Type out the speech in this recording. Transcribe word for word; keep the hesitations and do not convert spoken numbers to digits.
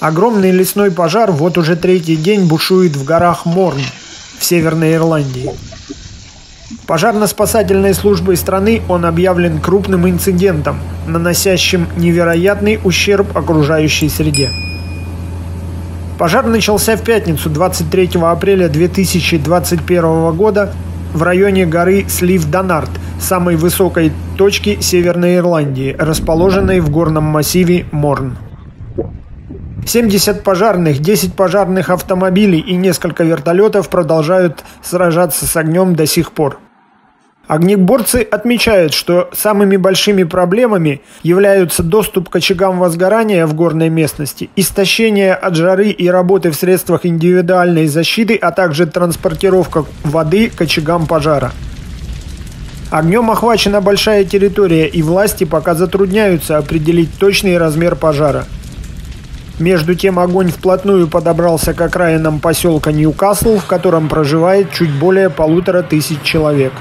Огромный лесной пожар вот уже третий день бушует в горах Моурн в Северной Ирландии. Пожарно-спасательной службой страны он объявлен крупным инцидентом, наносящим невероятный ущерб окружающей среде. Пожар начался в пятницу, двадцать третьего апреля две тысячи двадцать первого года, в районе горы Сlieve Donard, самой высокой точки Северной Ирландии, расположенной в горном массиве Моурн. семьдесят пожарных, десять пожарных автомобилей и несколько вертолетов продолжают сражаться с огнем до сих пор. Огнеборцы отмечают, что самыми большими проблемами являются доступ к очагам возгорания в горной местности, истощение от жары и работы в средствах индивидуальной защиты, а также транспортировка воды к очагам пожара. Огнем охвачена большая территория, и власти пока затрудняются определить точный размер пожара. Между тем, огонь вплотную подобрался к окраинам поселка Ньюкасл, в котором проживает чуть более полутора тысяч человек.